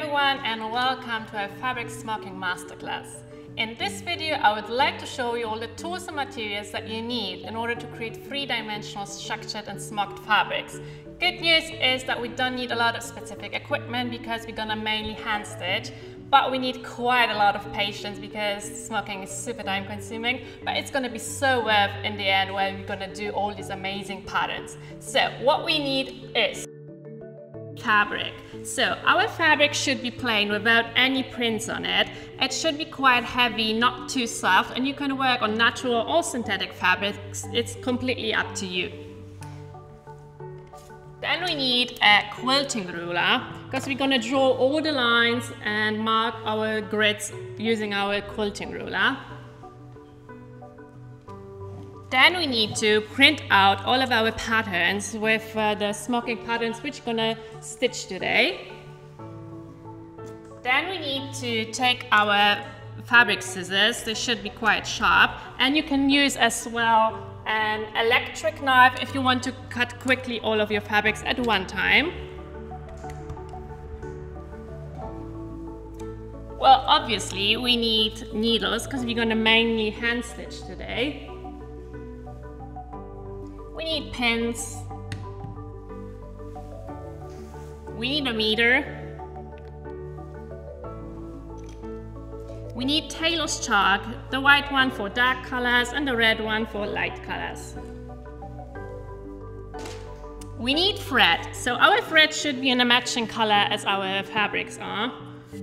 everyone and welcome to our fabric smoking masterclass. In this video I would like to show you all the tools and materials that you need in order to create three-dimensional structured and smocked fabrics. Good news is that we don't need a lot of specific equipment because we're gonna mainly hand stitch, but we need quite a lot of patience because smoking is super time consuming, but it's gonna be so worth in the end where we're gonna do all these amazing patterns. So what we need is fabric. So our fabric should be plain without any prints on it. It should be quite heavy, not too soft, and you can work on natural or synthetic fabrics. It's completely up to you. Then we need a quilting ruler because we're going to draw all the lines and mark our grids using our quilting ruler. Then we need to print out all of our patterns with the smoking patterns which we're gonna stitch today. Then we need to take our fabric scissors, they should be quite sharp, and you can use as well an electric knife if you want to cut quickly all of your fabrics at one time. Well, obviously we need needles because we're gonna mainly hand stitch today. We need pins, we need a meter, we need Taylor's chalk, the white one for dark colors and the red one for light colors. We need thread, so our thread should be in a matching color as our fabrics are.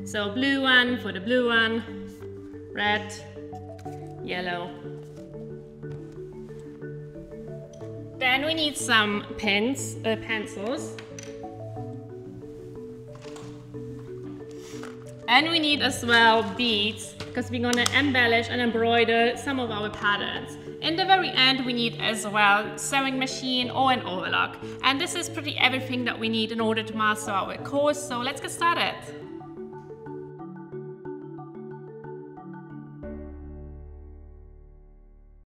So blue one for the blue one, red, yellow. Then we need some pins, pencils. And we need as well beads, because we're gonna embellish and embroider some of our patterns. In the very end, we need as well sewing machine or an overlock. And this is pretty everything that we need in order to master our course, so let's get started.